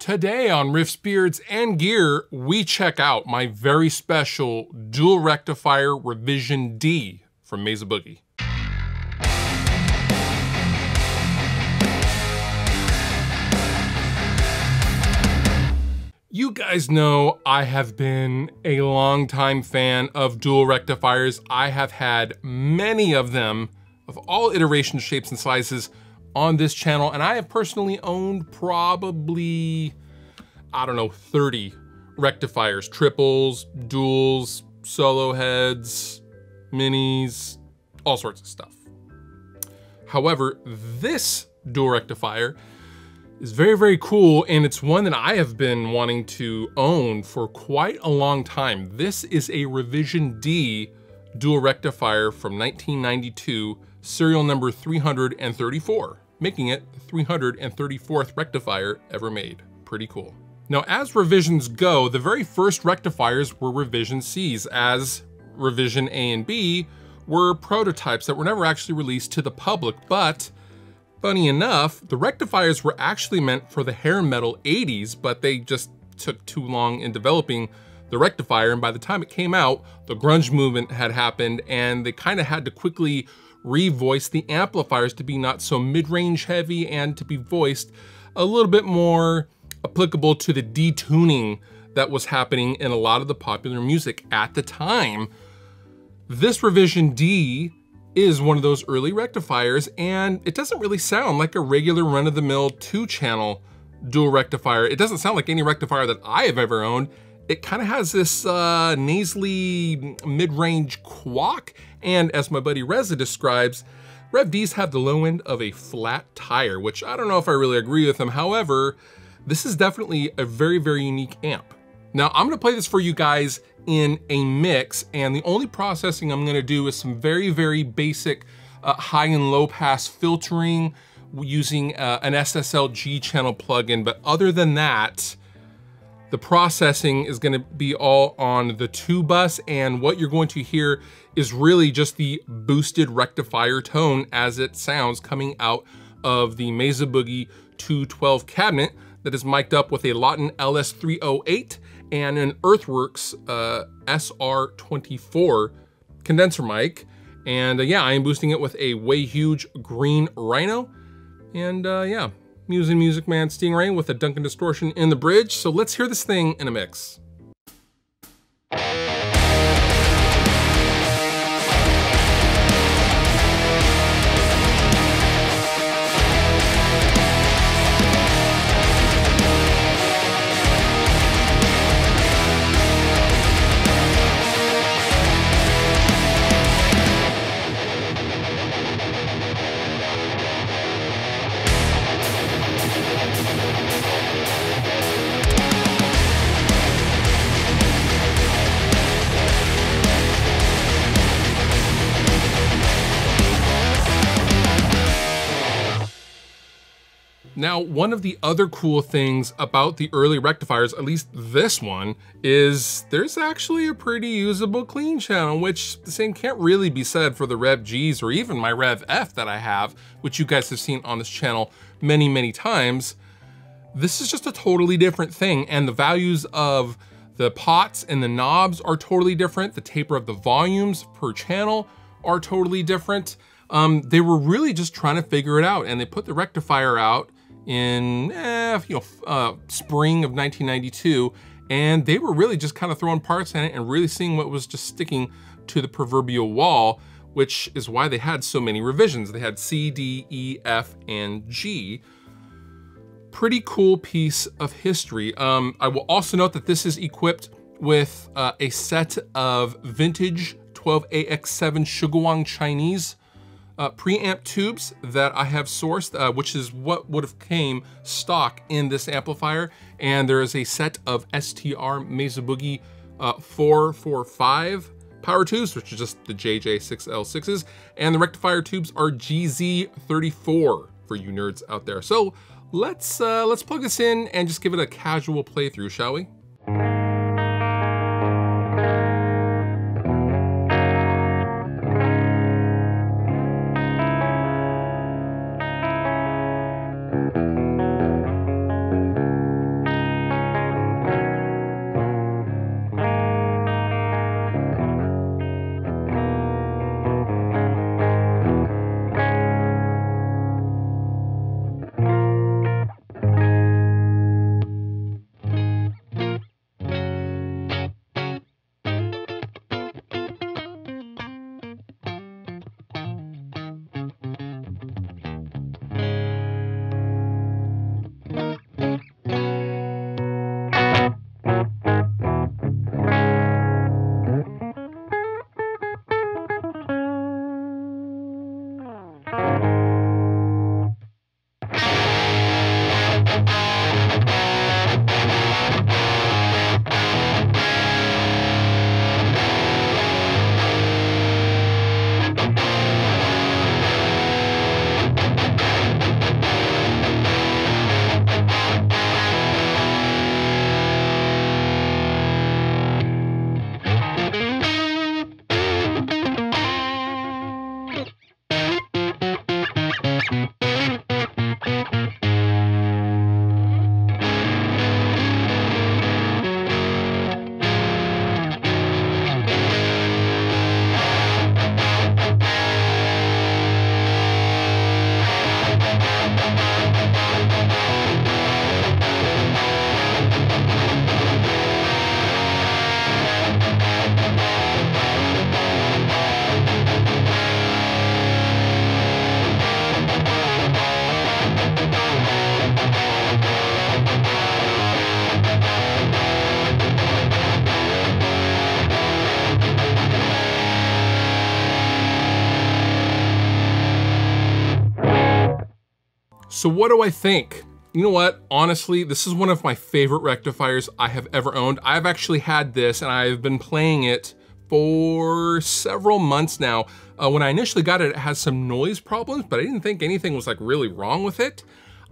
Today on Riffs, Beards, and Gear, we check out my very special Dual Rectifier Revision D from Mesa Boogie. You guys know I have been a longtime fan of dual rectifiers. I have had many of them of all iterations, shapes, and sizes on this channel, and I have personally owned probably, I don't know, 30 rectifiers, triples, duals, solo heads, minis, all sorts of stuff. However, this dual rectifier is very, very cool, and it's one that I have been wanting to own for quite a long time. This is a Revision D dual rectifier from 1992, serial number 334, making it the 334th rectifier ever made. Pretty cool. Now, as revisions go, the very first rectifiers were Revision Cs, as Revision A and B were prototypes that were never actually released to the public, but funny enough, the rectifiers were actually meant for the hair metal 80s, but they just took too long in developing the rectifier. And by the time it came out, the grunge movement had happened, and they kind of had to quickly revoice the amplifiers to be not so mid-range heavy and to be voiced a little bit more applicable to the detuning that was happening in a lot of the popular music at the time. This Revision D is one of those early rectifiers, and it doesn't really sound like a regular run-of-the-mill 2-channel dual rectifier. It doesn't sound like any rectifier that I have ever owned. It kind of has this nasally mid-range quack, and as my buddy Reza describes, Rev Ds have the low end of a flat tire, which I don't know if I really agree with him. However, this is definitely a very, very unique amp. Now, I'm gonna play this for you guys in a mix, and the only processing I'm gonna do is some very, very basic high and low pass filtering using an SSL G-channel plugin. But other than that, the processing is gonna be all on the 2-bus, and what you're going to hear is really just the boosted rectifier tone as it sounds coming out of the Mesa Boogie 212 cabinet that is mic'd up with a Lauten LS308 and an Earthworks SR24 condenser mic. And yeah, I am boosting it with a Way Huge Green Rhino. And yeah, using Music Man Stingray with a Duncan Distortion in the bridge. So let's hear this thing in a mix. Now, one of the other cool things about the early rectifiers, at least this one, is there's actually a pretty usable clean channel, which the same can't really be said for the Rev Gs or even my Rev F that I have, which you guys have seen on this channel many, many times. This is just a totally different thing, and the values of the pots and the knobs are totally different. The taper of the volumes per channel are totally different. They were really just trying to figure it out, and they put the rectifier out in spring of 1992, and they were really just kind of throwing parts in it and really seeing what was just sticking to the proverbial wall, which is why they had so many revisions. They had C, D, E, F, and G. Pretty cool piece of history. I will also note that this is equipped with a set of vintage 12AX7 Shuguang Chinese preamp tubes that I have sourced, which is what would have came stock in this amplifier. And there is a set of STR Mesa Boogie 445 power tubes, which is just the JJ6L6s. And the rectifier tubes are GZ34 for you nerds out there. So let's plug this in and just give it a casual playthrough, shall we? So what do I think? You know what? Honestly, this is one of my favorite rectifiers I have ever owned. I've actually had this and I've been playing it for several months now. When I initially got it, it had some noise problems, but I didn't think anything was like really wrong with it.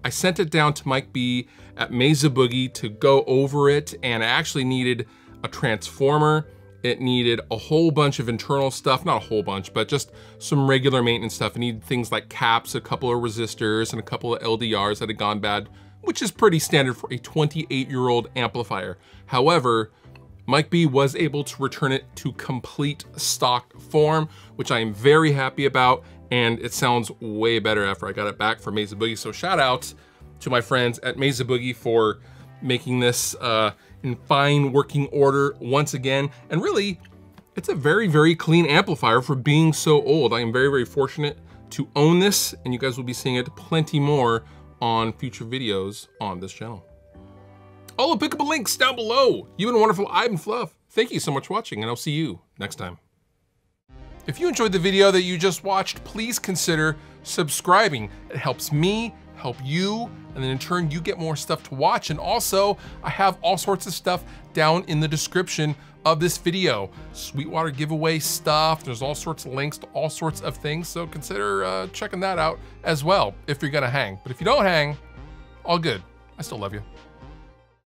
I sent it down to Mike B at Mesa Boogie to go over it, and I actually needed a transformer. It needed a whole bunch of internal stuff, not a whole bunch, but just some regular maintenance stuff. It needed things like caps, a couple of resistors, and a couple of LDRs that had gone bad, which is pretty standard for a 28-year-old amplifier. However, Mike B was able to return it to complete stock form, which I am very happy about, and it sounds way better after I got it back from Mesa Boogie. So shout out to my friends at Mesa Boogie for making this in fine working order once again. And really, it's a very, very clean amplifier for being so old. I am very, very fortunate to own this, and you guys will be seeing it plenty more on future videos on this channel. All the pickable links down below. You've been wonderful, I've been Fluff. Thank you so much for watching, and I'll see you next time. If you enjoyed the video that you just watched, please consider subscribing. It helps me help you, and then in turn you get more stuff to watch. And also, I have all sorts of stuff down in the description of this video. Sweetwater giveaway stuff, there's all sorts of links to all sorts of things, so consider checking that out as well if you're gonna hang. But if you don't hang, all good, I still love you.